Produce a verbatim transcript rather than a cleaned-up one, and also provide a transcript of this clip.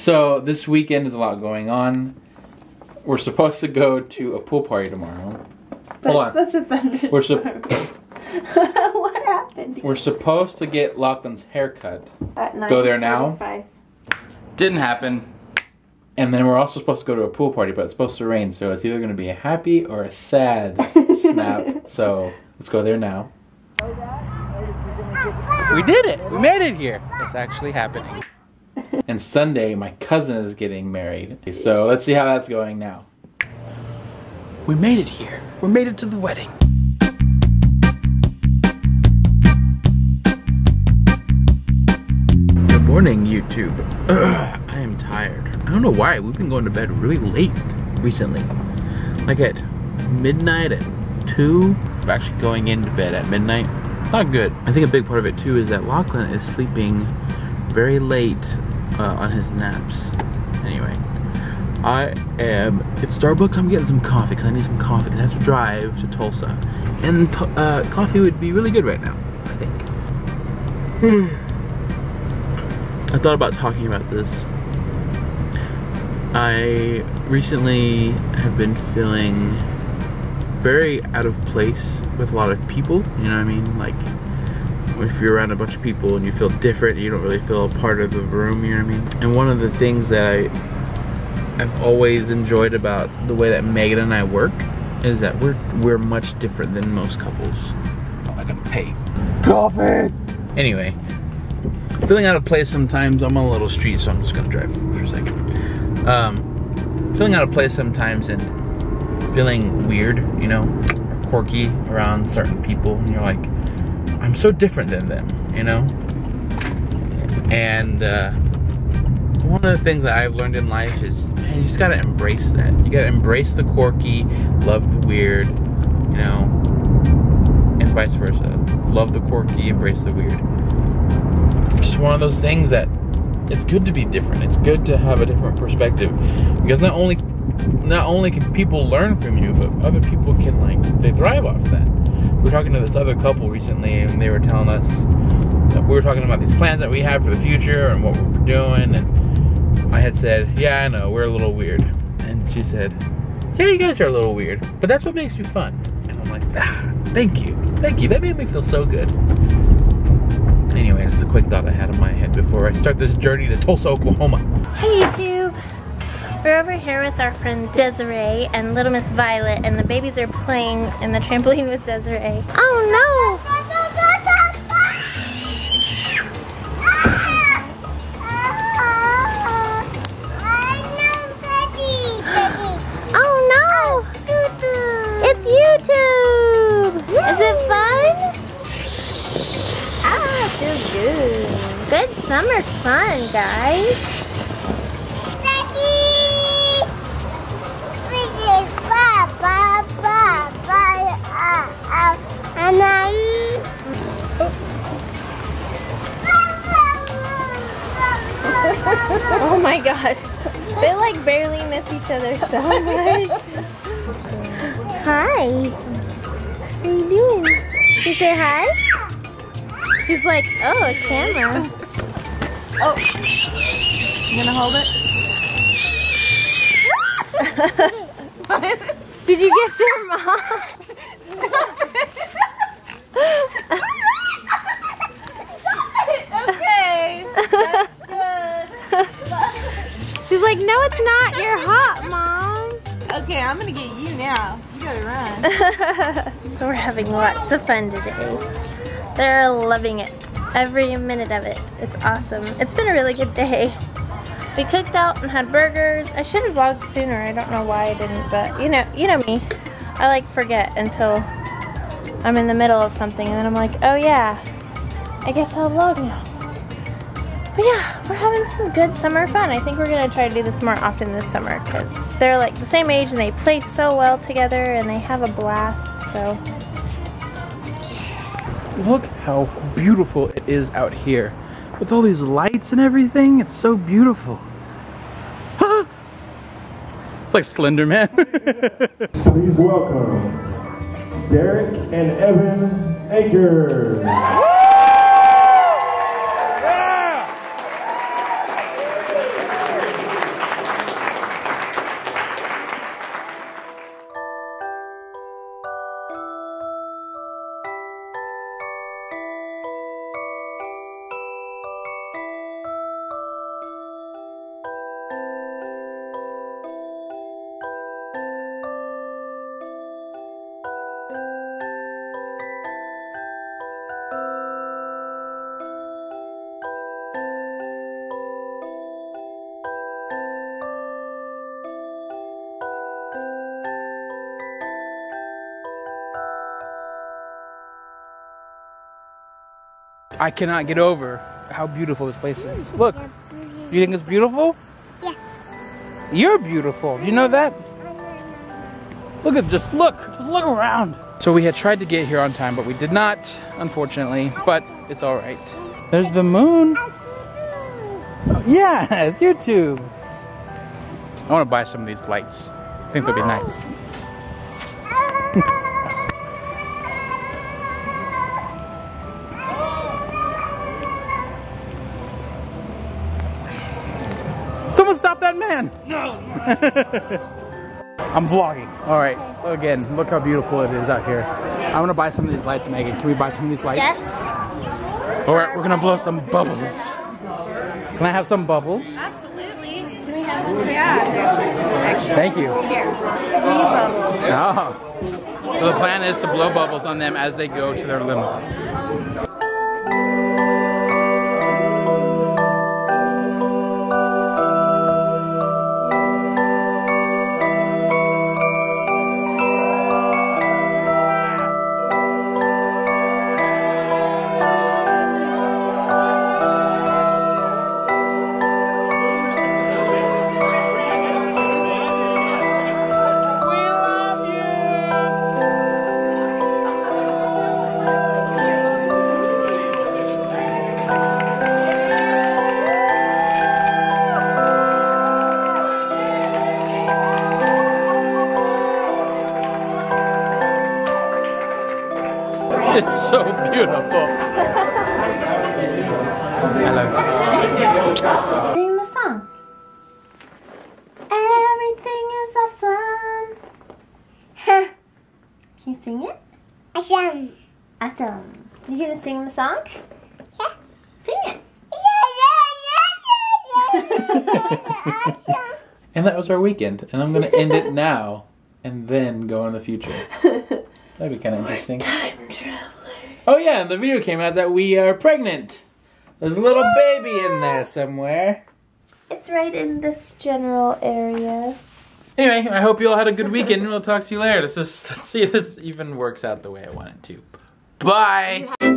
So this weekend is a lot going on. We're supposed to go to a pool party tomorrow. But Hold it's on. supposed to We're su What happened? We're supposed to get Lachlan's haircut. At nine go there now. forty-five. Didn't happen. And then we're also supposed to go to a pool party, but it's supposed to rain, so it's either going to be a happy or a sad snap. So let's go there now. We did it! We made it here! It's actually happening. And Sunday, my cousin is getting married. So let's see how that's going now. We made it here. We made it to the wedding. Good morning, YouTube. Ugh, I am tired. I don't know why, we've been going to bed really late recently. Like at midnight, at two. We're actually going into bed at midnight. Not good. I think a big part of it too is that Lachlan is sleeping very late uh, on his naps. Anyway, I am at Starbucks. I'm getting some coffee because I need some coffee because I have to drive to Tulsa. And to uh, coffee would be really good right now, I think. I thought about talking about this. I recently have been feeling very out of place with a lot of people, you know what I mean? Like, if you're around a bunch of people and you feel different, you don't really feel a part of the room, you know what I mean? And one of the things that I, I've always enjoyed about the way that Megan and I work is that we're, we're much different than most couples. I'm not gonna pay. Coffee! Anyway, feeling out of place sometimes. I'm on a little street, so I'm just gonna drive for a second. Um, feeling out of place sometimes and feeling weird, you know, or quirky around certain people, and you're like, I'm so different than them, you know? And uh, one of the things that I've learned in life is, man, you just gotta embrace that. You gotta embrace the quirky, love the weird, you know, and vice versa. Love the quirky, embrace the weird. It's just one of those things that it's good to be different. It's good to have a different perspective, because not only not only can people learn from you, but other people can, like, they thrive off that. We were talking to this other couple recently, and they were telling us that we were talking about these plans that we have for the future and what we were doing, and I had said, yeah, I know, we're a little weird. And she said, yeah, you guys are a little weird, but that's what makes you fun. And I'm like, ah, thank you. Thank you. That made me feel so good. Anyway, just a quick thought I had in my head before I start this journey to Tulsa, Oklahoma. Hey YouTube! We're over here with our friend Desiree and little Miss Violet, and the babies are playing in the trampoline with Desiree. Oh no! Oh no! It's YouTube! Is it fun? Feels good. Good summer fun, guys. Oh my god. They like barely miss each other so much. Hi. What are you doing? Did you say hi? She's like, oh, a camera. Oh, I'm gonna hold it. Did you get your mom? Okay. That's good. She's like, no, it's not. You're hot, mom. Okay, I'm gonna get you now. You gotta run. So we're having lots of fun today. They're loving it, every minute of it. It's awesome. It's been a really good day. We cooked out and had burgers. I should have vlogged sooner. I don't know why I didn't, but you know, you know me. I like forget until I'm in the middle of something, and then I'm like, oh yeah, I guess I'll vlog now. But yeah, we're having some good summer fun. I think we're gonna try to do this more often this summer because they're like the same age and they play so well together and they have a blast, so. Look how beautiful it is out here. With all these lights and everything, it's so beautiful. Huh? It's like Slenderman. Please welcome Derek and Evan Aker. Yeah! I cannot get over how beautiful this place is. Look, you think it's beautiful? Yeah. You're beautiful. Do you know that? Look at just look. Just look around. So we had tried to get here on time, but we did not, unfortunately. But it's all right. There's the moon. Yeah, it's YouTube. I want to buy some of these lights. I think they'll be nice. Someone stop that man! No! I'm vlogging. Alright, again, look how beautiful it is out here. I want to buy some of these lights, Megan. Can we buy some of these lights? Yes. Alright, we're gonna blow some bubbles. Can I have some bubbles? Absolutely. Can we have some? Yeah, there's some. Thank you. Here. Oh. So the plan is to blow bubbles on them as they go to their limo. It's so beautiful. Hello. Sing the song. Everything is awesome. Huh. Can you sing it? Awesome. Awesome. You gonna sing the song? Yeah. Sing it. And that was our weekend. And I'm gonna end it now and then go in the future. That'd be kind of interesting. Time traveler. Oh yeah, and the video came out that we are pregnant. There's a little yeah. baby in there somewhere. It's right in this general area. Anyway, I hope you all had a good weekend. We'll talk to you later. Let's, just, let's see if this even works out the way I want it to. Bye!